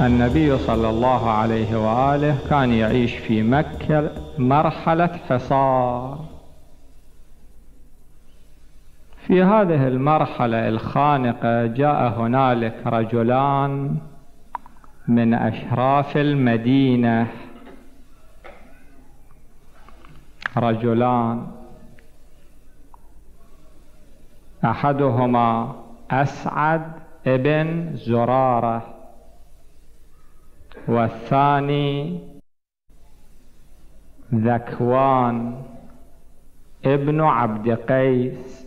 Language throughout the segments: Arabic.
النبي صلى الله عليه وآله كان يعيش في مكة مرحلة حصار. في هذه المرحلة الخانقة جاء هنالك رجلان من أشراف المدينة، رجلان أحدهما أسعد ابن زرارة والثاني ذكوان ابن عبد قيس،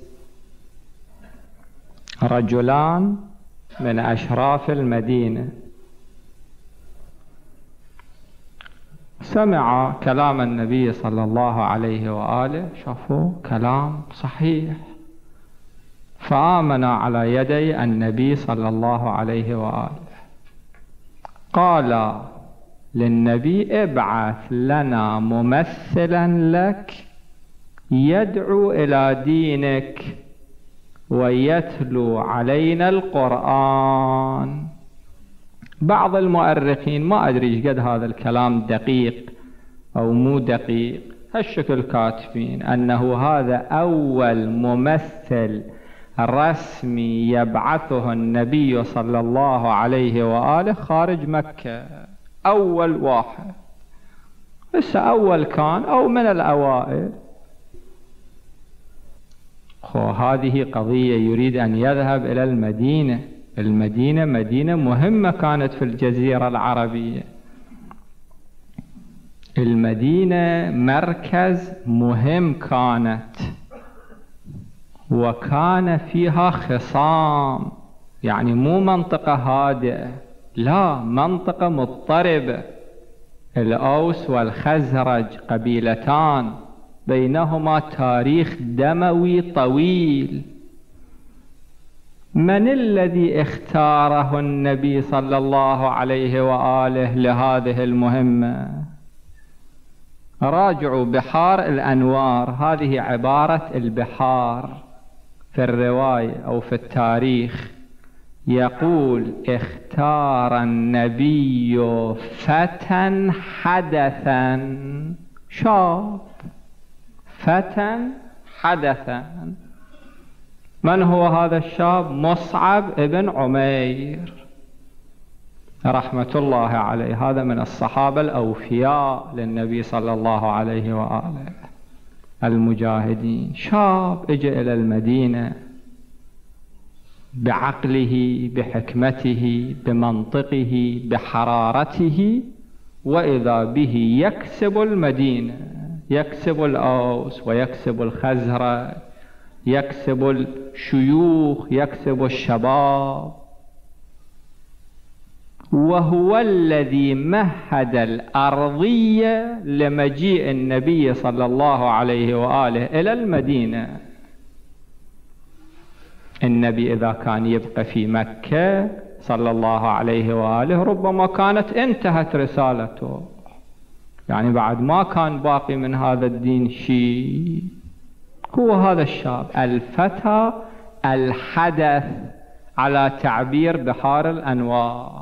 رجلان من أشراف المدينة. سمع كلام النبي صلى الله عليه وآله، شافوا كلام صحيح، فآمن على يدي النبي صلى الله عليه وآله. قال للنبي: ابعث لنا ممثلا لك يدعو إلى دينك ويتلو علينا القرآن. بعض المؤرخين، ما أدري إيش قد هذا الكلام دقيق أو مو دقيق، هالشكل كاتبين أنه هذا أول ممثل رسمي يبعثه النبي صلى الله عليه وآله خارج مكة، أول واحد، لسه أول كان أو من الأوائل. هذه قضية يريد أن يذهب إلى المدينة، المدينة مدينة مهمة كانت في الجزيرة العربية، المدينة مركز مهم كانت، وكان فيها خصام، يعني مو منطقة هادئة، لا، منطقة مضطربة. الأوس والخزرج قبيلتان بينهما تاريخ دموي طويل. من الذي اختاره النبي صلى الله عليه وآله لهذه المهمة؟ راجعوا بحار الأنوار، هذه عبارة البحار في الرواية أو في التاريخ، يقول: اختار النبي فتى حدثا، شاب، فتى حدثا. من هو هذا الشاب؟ مصعب ابن عمير رحمة الله عليه، هذا من الصحابة الأوفياء للنبي صلى الله عليه وآله المجاهدين. شاب اجى إلى المدينة بعقله بحكمته بمنطقه بحرارته، وإذا به يكسب المدينة، يكسب الأوس ويكسب الخزرج، يكسب الشيوخ، يكسب الشباب، وهو الذي مهد الأرضية لمجيء النبي صلى الله عليه وآله إلى المدينة. النبي إذا كان يبقى في مكة صلى الله عليه وآله ربما كانت انتهت رسالته، يعني بعد ما كان باقي من هذا الدين شيء. هو هذا الشاب الفتى الحدث على تعبير بحار الأنوار.